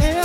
Yeah.